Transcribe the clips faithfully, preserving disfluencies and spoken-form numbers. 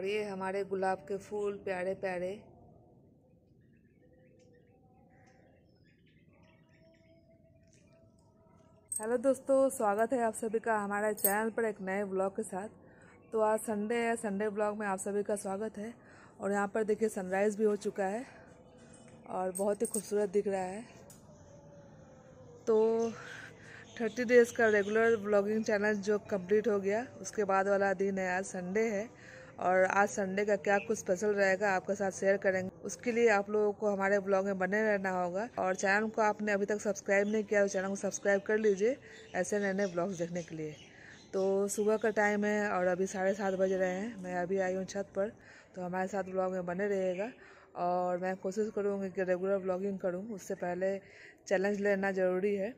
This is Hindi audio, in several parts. और ये हमारे गुलाब के फूल प्यारे प्यारे। हेलो दोस्तों, स्वागत है आप सभी का हमारे चैनल पर एक नए ब्लॉग के साथ। तो आज संडे है, संडे ब्लॉग में आप सभी का स्वागत है। और यहाँ पर देखिए सनराइज़ भी हो चुका है और बहुत ही खूबसूरत दिख रहा है। तो थर्टी डेज़ का रेगुलर ब्लॉगिंग चैनल जो कंप्लीट हो गया, उसके बाद वाला दिन है आज, संडे है। और आज संडे का क्या कुछ स्पेशल रहेगा आपके साथ शेयर करेंगे। उसके लिए आप लोगों को हमारे ब्लॉग में बने रहना होगा। और चैनल को आपने अभी तक सब्सक्राइब नहीं किया तो चैनल को सब्सक्राइब कर लीजिए ऐसे नए नए ब्लॉग्स देखने के लिए। तो सुबह का टाइम है और अभी साढ़े सात बज रहे हैं। मैं अभी आई हूँ छत पर, तो हमारे साथ ब्लॉग में बने रहिएगा। और मैं कोशिश करूँगी कि रेगुलर ब्लॉगिंग करूँ, उससे पहले चैलेंज लेना ज़रूरी है,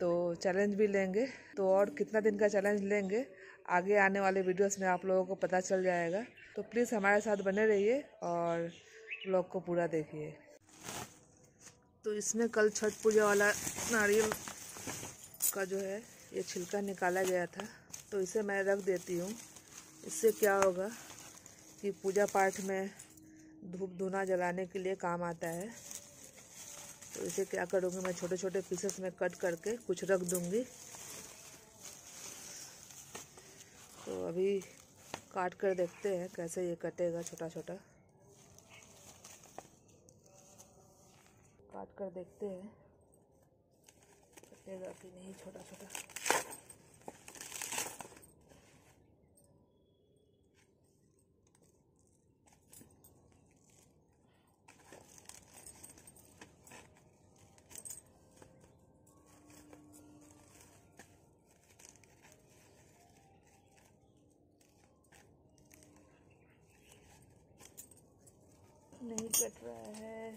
तो चैलेंज भी लेंगे। तो और कितना दिन का चैलेंज लेंगे आगे आने वाले वीडियोस में आप लोगों को पता चल जाएगा। तो प्लीज़ हमारे साथ बने रहिए और ब्लॉग को पूरा देखिए। तो इसमें कल छठ पूजा वाला नारियल का जो है ये छिलका निकाला गया था, तो इसे मैं रख देती हूँ। इससे क्या होगा कि पूजा पाठ में धूप धुना जलाने के लिए काम आता है। तो इसे क्या करूँगी मैं, छोटे छोटे पीसेस में कट करके कुछ रख दूँगी। तो अभी काट कर देखते हैं कैसे ये कटेगा। छोटा छोटा काट कर देखते हैं कटेगा कि नहीं। छोटा छोटा नहीं कट रहा है।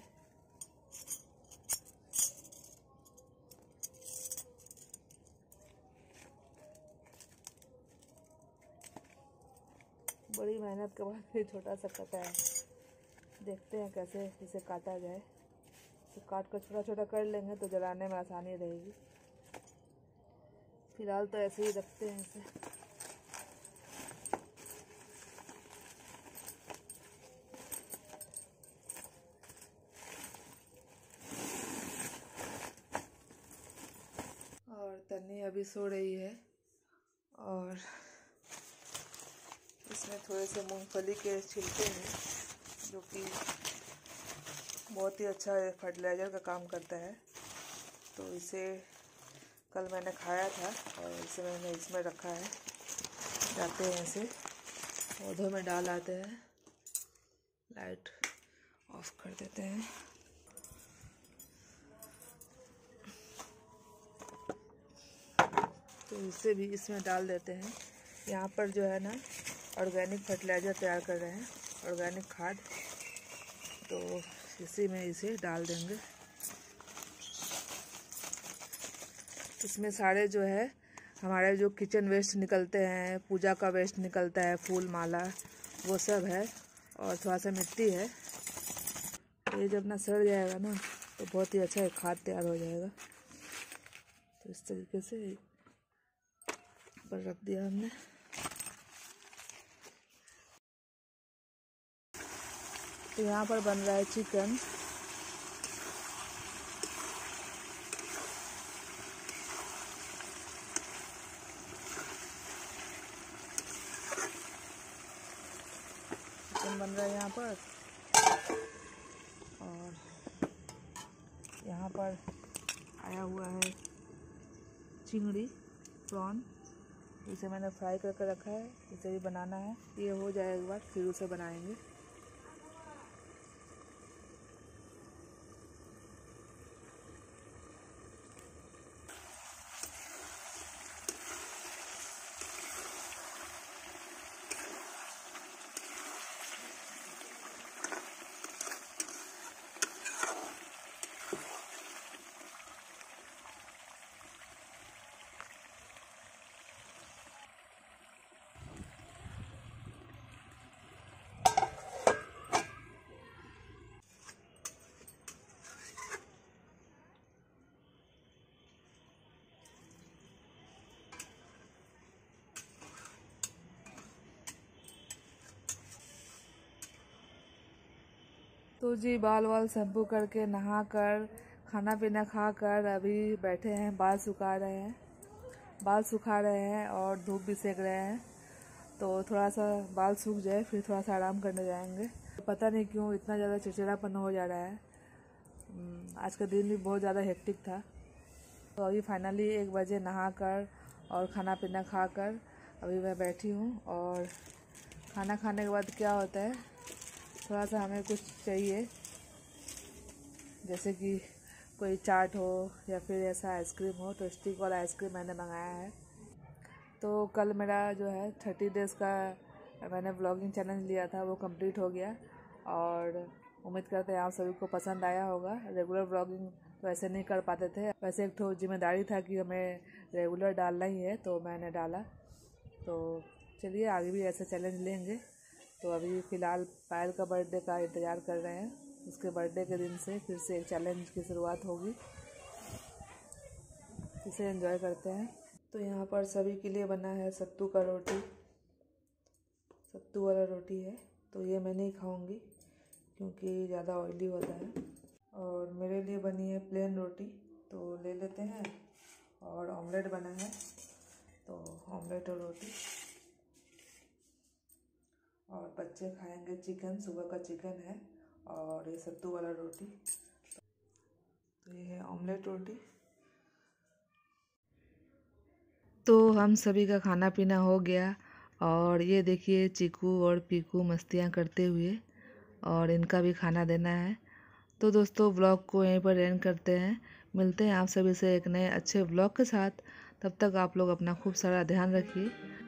बड़ी मेहनत के बाद भी छोटा सा कटा है। देखते हैं कैसे इसे काटा जाए। तो काट कर छोटा छोटा कर लेंगे तो जलाने में आसानी रहेगी। फिलहाल तो ऐसे ही रखते हैं इसे। तन्नी अभी सो रही है और इसमें थोड़े से मूंगफली के छिलके हैं, जो कि बहुत ही अच्छा फर्टिलाइज़र का काम करता है। तो इसे कल मैंने खाया था और इसे मैंने इसमें रखा है। जाते हैं इसे पौधों में डाल आते हैं। लाइट ऑफ कर देते हैं। तो इसे भी इसमें डाल देते हैं। यहाँ पर जो है ना ऑर्गेनिक फर्टिलाइज़र तैयार कर रहे हैं, ऑर्गेनिक खाद, तो इसी में इसे डाल देंगे। इसमें सारे जो है हमारे जो किचन वेस्ट निकलते हैं, पूजा का वेस्ट निकलता है, फूल माला वो सब है, और थोड़ा सा मिट्टी है। ये जब ना सड़ जाएगा ना तो बहुत ही अच्छा एक खाद तैयार हो जाएगा। तो इस तरीके से पर रख दिया हमने। तो यहाँ पर बन रहा है चिकन। चिकन बन रहा है यहाँ पर। और यहाँ पर आया हुआ है चिंगड़ी, प्रॉन। इसे मैंने फ्राई करके रखा है, इसे भी बनाना है। ये हो जाएगा एक बार फिर उसे बनाएंगे। तो जी बाल वाल शैम्पू करके नहा कर खाना पीना खा कर अभी बैठे हैं, बाल सुखा रहे हैं बाल सुखा रहे हैं और धूप भी सेक रहे हैं। तो थोड़ा सा बाल सूख जाए फिर थोड़ा सा आराम करने जाएंगे। पता नहीं क्यों इतना ज़्यादा चिड़चिड़ापन हो जा रहा है। आज का दिन भी बहुत ज़्यादा हेक्टिक था। तो अभी फाइनली एक बजे नहा कर और खाना पीना खा कर अभी मैं बैठी हूँ। और खाना खाने के बाद क्या होता है, थोड़ा सा हमें कुछ चाहिए, जैसे कि कोई चाट हो या फिर ऐसा आइसक्रीम हो। तो स्टिक वाला आइसक्रीम मैंने मंगाया है। तो कल मेरा जो है थर्टी डेज़ का मैंने ब्लॉगिंग चैलेंज लिया था, वो कंप्लीट हो गया और उम्मीद करते हैं आप सभी को पसंद आया होगा। रेगुलर ब्लॉगिंग तो ऐसे नहीं कर पाते थे, वैसे एक तो जिम्मेदारी था कि हमें रेगुलर डालना ही है, तो मैंने डाला। तो चलिए आगे भी ऐसा चैलेंज लेंगे। तो अभी फ़िलहाल पायल का बर्थडे का इंतज़ार कर रहे हैं। उसके बर्थडे के दिन से फिर से एक चैलेंज की शुरुआत होगी, इसे एंजॉय करते हैं। तो यहाँ पर सभी के लिए बना है सत्तू का रोटी, सत्तू वाला रोटी है। तो ये मैं नहीं खाऊँगी क्योंकि ज़्यादा ऑयली होता है। और मेरे लिए बनी है प्लेन रोटी, तो ले लेते हैं। और ऑमलेट बना है, तो ऑमलेट और रोटी। और बच्चे खाएंगे चिकन, सुबह का चिकन है। और ये सत्तू वाला रोटी, तो ये है ऑमलेट रोटी। तो हम सभी का खाना पीना हो गया और ये देखिए चीकू और पीकू मस्तियाँ करते हुए, और इनका भी खाना देना है। तो दोस्तों ब्लॉग को यहीं पर एंड करते हैं। मिलते हैं आप सभी से एक नए अच्छे ब्लॉग के साथ। तब तक आप लोग अपना खूब सारा ध्यान रखिए।